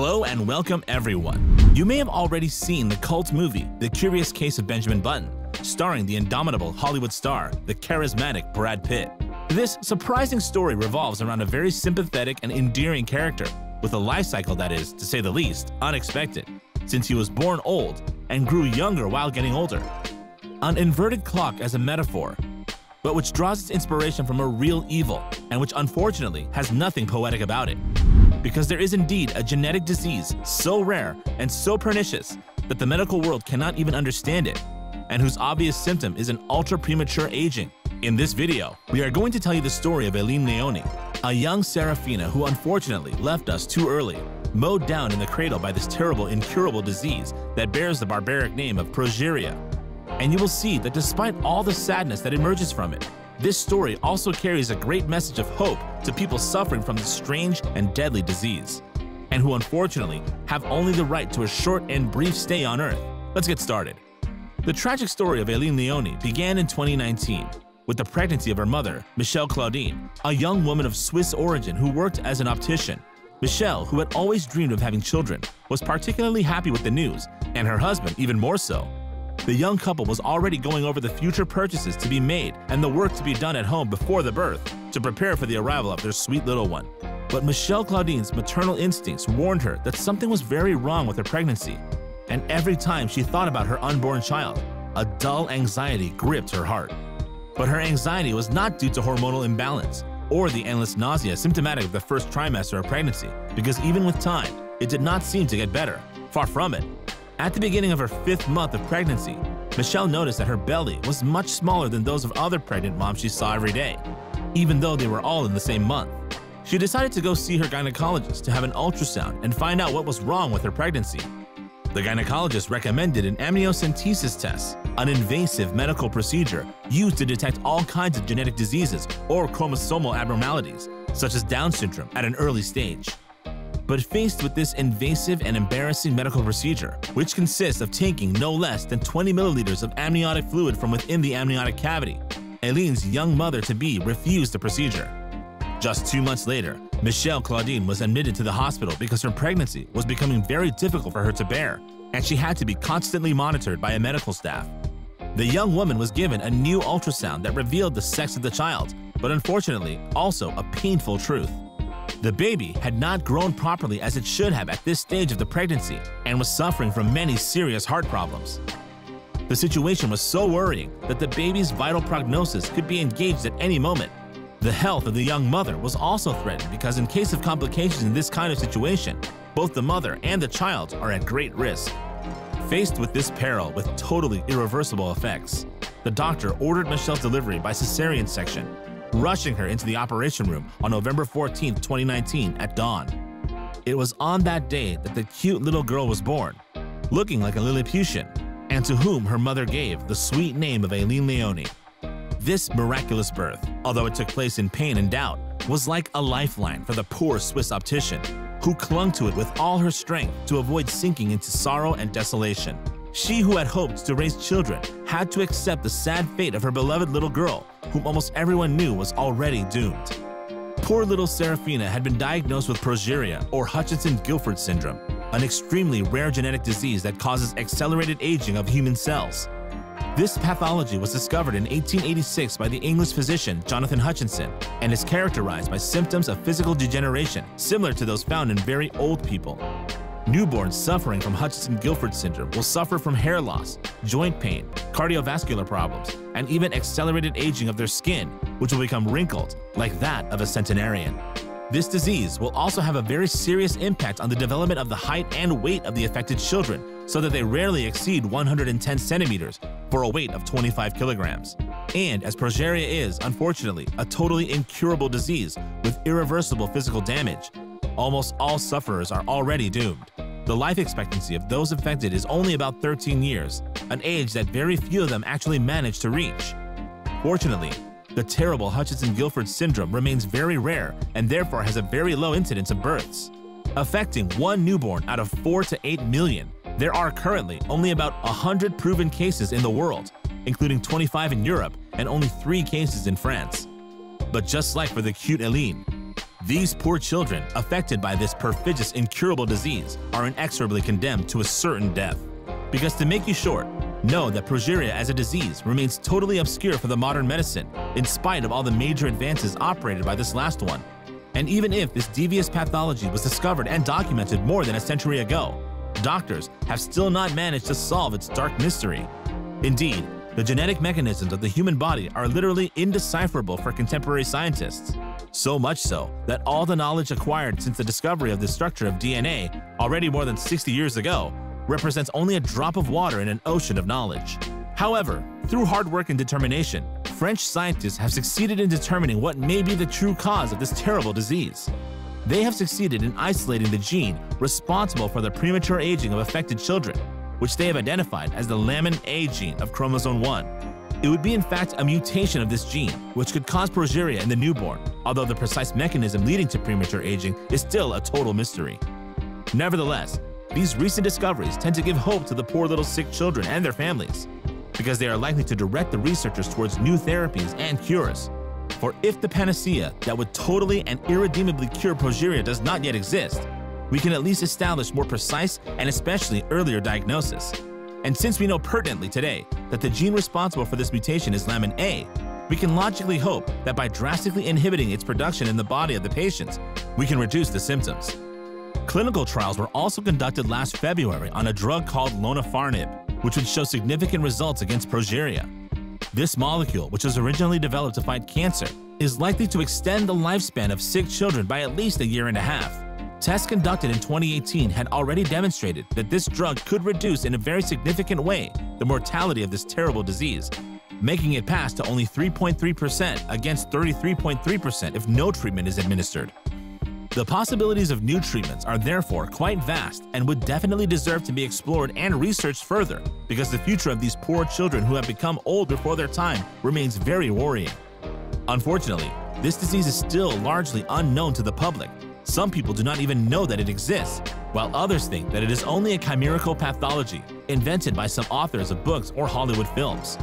Hello and welcome everyone. You may have already seen the cult movie, The Curious Case of Benjamin Button, starring the indomitable Hollywood star, the charismatic Brad Pitt. This surprising story revolves around a very sympathetic and endearing character with a life cycle that is, to say the least, unexpected, since he was born old and grew younger while getting older. An inverted clock as a metaphor, but which draws its inspiration from a real evil and which unfortunately has nothing poetic about it. Because there is indeed a genetic disease so rare and so pernicious that the medical world cannot even understand it, and whose obvious symptom is an ultra-premature aging. In this video, we are going to tell you the story of Eline Léonie, a young Serafina who unfortunately left us too early, mowed down in the cradle by this terrible, incurable disease that bears the barbaric name of Progeria. And you will see that despite all the sadness that emerges from it, this story also carries a great message of hope to people suffering from this strange and deadly disease, and who unfortunately have only the right to a short and brief stay on Earth. Let's get started. The tragic story of Eline Léonie began in 2019 with the pregnancy of her mother, Michelle Claudine, a young woman of Swiss origin who worked as an optician. Michelle, who had always dreamed of having children, was particularly happy with the news, and her husband even more so. The young couple was already going over the future purchases to be made and the work to be done at home before the birth to prepare for the arrival of their sweet little one. But Michelle Claudine's maternal instincts warned her that something was very wrong with her pregnancy, and every time she thought about her unborn child, a dull anxiety gripped her heart. But her anxiety was not due to hormonal imbalance or the endless nausea symptomatic of the first trimester of pregnancy, because even with time, it did not seem to get better. Far from it. At the beginning of her fifth month of pregnancy, Michelle noticed that her belly was much smaller than those of other pregnant moms she saw every day, even though they were all in the same month. She decided to go see her gynecologist to have an ultrasound and find out what was wrong with her pregnancy. The gynecologist recommended an amniocentesis test, an invasive medical procedure used to detect all kinds of genetic diseases or chromosomal abnormalities, such as Down syndrome, at an early stage. But faced with this invasive and embarrassing medical procedure, which consists of taking no less than 20 milliliters of amniotic fluid from within the amniotic cavity, Eline's young mother-to-be refused the procedure. Just 2 months later, Michelle Claudine was admitted to the hospital because her pregnancy was becoming very difficult for her to bear, and she had to be constantly monitored by a medical staff. The young woman was given a new ultrasound that revealed the sex of the child, but unfortunately, also a painful truth. The baby had not grown properly as it should have at this stage of the pregnancy and was suffering from many serious heart problems. The situation was so worrying that the baby's vital prognosis could be engaged at any moment. The health of the young mother was also threatened because in case of complications in this kind of situation, both the mother and the child are at great risk. Faced with this peril with totally irreversible effects, the doctor ordered Michelle's delivery by cesarean section, rushing her into the operation room on November 14, 2019 at dawn. It was on that day that the cute little girl was born, looking like a Lilliputian, and to whom her mother gave the sweet name of Eline Léonie. This miraculous birth, although it took place in pain and doubt, was like a lifeline for the poor Swiss optician, who clung to it with all her strength to avoid sinking into sorrow and desolation. She who had hoped to raise children had to accept the sad fate of her beloved little girl, whom almost everyone knew was already doomed. Poor little Serafina had been diagnosed with Progeria, or Hutchinson-Gilford syndrome, an extremely rare genetic disease that causes accelerated aging of human cells. This pathology was discovered in 1886 by the English physician Jonathan Hutchinson and is characterized by symptoms of physical degeneration similar to those found in very old people. Newborns suffering from Hutchinson-Gilford syndrome will suffer from hair loss, joint pain, cardiovascular problems, and even accelerated aging of their skin, which will become wrinkled like that of a centenarian. This disease will also have a very serious impact on the development of the height and weight of the affected children, so that they rarely exceed 110 centimeters for a weight of 25 kilograms. And as Progeria is, unfortunately, a totally incurable disease with irreversible physical damage, almost all sufferers are already doomed. The life expectancy of those affected is only about 13 years, an age that very few of them actually manage to reach. Fortunately, the terrible Hutchinson-Gilford syndrome remains very rare and therefore has a very low incidence of births. Affecting one newborn out of 4 to 8 million, there are currently only about 100 proven cases in the world, including 25 in Europe and only 3 cases in France. But just like for the cute Eline, These poor children, affected by this perfidious, incurable disease, are inexorably condemned to a certain death. Because to make you short, know that progeria as a disease remains totally obscure for the modern medicine, in spite of all the major advances operated by this last one. And even if this devious pathology was discovered and documented more than a century ago, doctors have still not managed to solve its dark mystery. Indeed, the genetic mechanisms of the human body are literally indecipherable for contemporary scientists. So much so that all the knowledge acquired since the discovery of the structure of DNA, already more than 60 years ago, represents only a drop of water in an ocean of knowledge. However, through hard work and determination, French scientists have succeeded in determining what may be the true cause of this terrible disease. They have succeeded in isolating the gene responsible for the premature aging of affected children, which they have identified as the Lamin A gene of chromosome 1. It would be in fact a mutation of this gene, which could cause progeria in the newborn, although the precise mechanism leading to premature aging is still a total mystery. Nevertheless, these recent discoveries tend to give hope to the poor little sick children and their families, because they are likely to direct the researchers towards new therapies and cures. For if the panacea that would totally and irredeemably cure progeria does not yet exist, we can at least establish more precise and especially earlier diagnosis. And since we know pertinently today that the gene responsible for this mutation is Lamin A, we can logically hope that by drastically inhibiting its production in the body of the patients, we can reduce the symptoms. Clinical trials were also conducted last February on a drug called lonafarnib, which would show significant results against progeria. This molecule, which was originally developed to fight cancer, is likely to extend the lifespan of sick children by at least a year and a half. Tests conducted in 2018 had already demonstrated that this drug could reduce in a very significant way the mortality of this terrible disease, making it pass to only 3.3% against 33.3% if no treatment is administered. The possibilities of new treatments are therefore quite vast and would definitely deserve to be explored and researched further, because the future of these poor children who have become old before their time remains very worrying. Unfortunately, this disease is still largely unknown to the public. Some people do not even know that it exists, while others think that it is only a chimerical pathology invented by some authors of books or Hollywood films.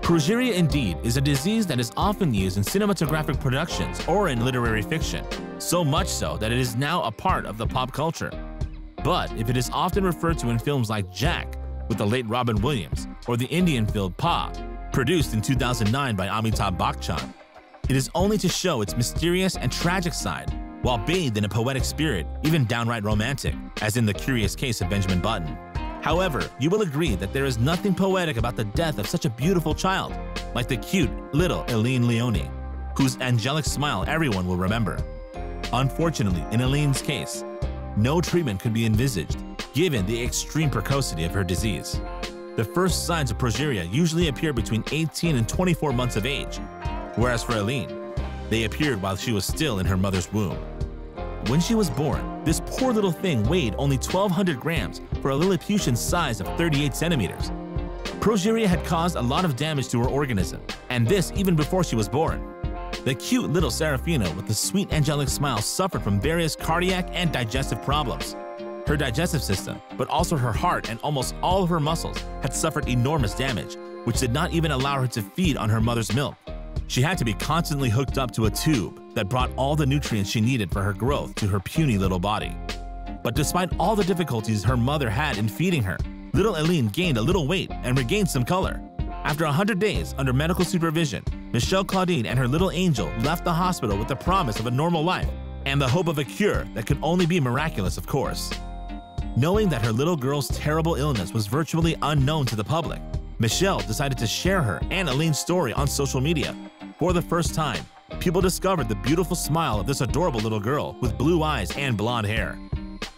Progeria, indeed, is a disease that is often used in cinematographic productions or in literary fiction, so much so that it is now a part of the pop culture. But if it is often referred to in films like Jack with the late Robin Williams or the Indian film Pa, produced in 2009 by Amitabh Bachchan, it is only to show its mysterious and tragic side, while bathed in a poetic spirit, even downright romantic, as in The Curious Case of Benjamin Button. However, you will agree that there is nothing poetic about the death of such a beautiful child, like the cute little Eline Léonie, whose angelic smile everyone will remember. Unfortunately, in Eline's case, no treatment could be envisaged, given the extreme precocity of her disease. The first signs of progeria usually appear between 18 and 24 months of age, whereas for Eline, they appeared while she was still in her mother's womb. When she was born, this poor little thing weighed only 1,200 grams for a Lilliputian size of 38 centimeters. Progeria had caused a lot of damage to her organism, and this even before she was born. The cute little Serafina with the sweet angelic smile suffered from various cardiac and digestive problems. Her digestive system, but also her heart and almost all of her muscles, had suffered enormous damage, which did not even allow her to feed on her mother's milk. She had to be constantly hooked up to a tube that brought all the nutrients she needed for her growth to her puny little body. But despite all the difficulties her mother had in feeding her, little Eline gained a little weight and regained some color. After 100 days under medical supervision, Michelle Claudine and her little angel left the hospital with the promise of a normal life and the hope of a cure that could only be miraculous, of course. Knowing that her little girl's terrible illness was virtually unknown to the public, Michelle decided to share her and Eline's story on social media. For the first time, people discovered the beautiful smile of this adorable little girl with blue eyes and blonde hair.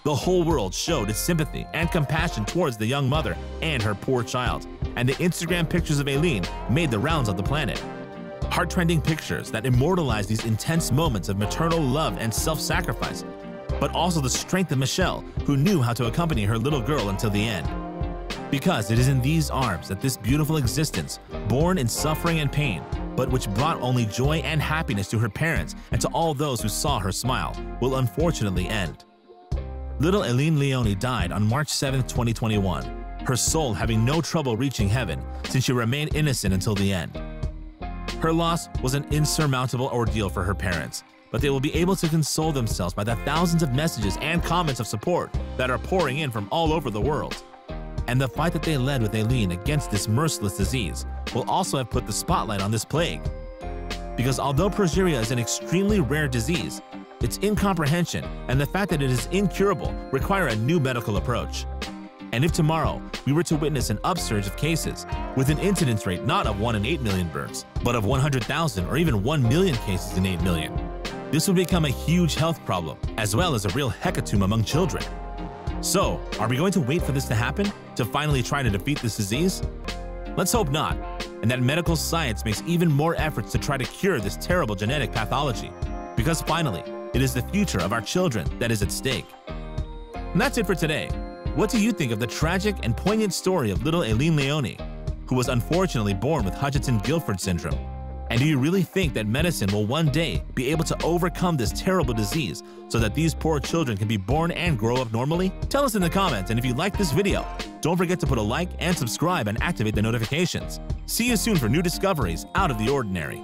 The whole world showed its sympathy and compassion towards the young mother and her poor child, and the Instagram pictures of Eline made the rounds of the planet. Heart-rending pictures that immortalize these intense moments of maternal love and self-sacrifice, but also the strength of Michelle, who knew how to accompany her little girl until the end. Because it is in these arms that this beautiful existence, born in suffering and pain, but which brought only joy and happiness to her parents and to all those who saw her smile, will unfortunately end. Little Eline Léonie died on March 7, 2021, her soul having no trouble reaching heaven since she remained innocent until the end. Her loss was an insurmountable ordeal for her parents, but they will be able to console themselves by the thousands of messages and comments of support that are pouring in from all over the world. And the fight that they led with Eline against this merciless disease will also have put the spotlight on this plague. Because although progeria is an extremely rare disease, its incomprehension and the fact that it is incurable require a new medical approach. And if tomorrow we were to witness an upsurge of cases with an incidence rate not of 1 in 8 million births, but of 100,000 or even 1 million cases in 8 million, this would become a huge health problem as well as a real hecatomb among children. So, are we going to wait for this to happen to finally try to defeat this disease? Let's hope not, and that medical science makes even more efforts to try to cure this terrible genetic pathology, because finally, it is the future of our children that is at stake. And that's it for today. What do you think of the tragic and poignant story of little Eline Léonie, who was unfortunately born with Hutchinson-Gilford syndrome? And do you really think that medicine will one day be able to overcome this terrible disease so that these poor children can be born and grow up normally? Tell us in the comments, and if you liked this video, don't forget to put a like and subscribe and activate the notifications. See you soon for new discoveries out of the ordinary.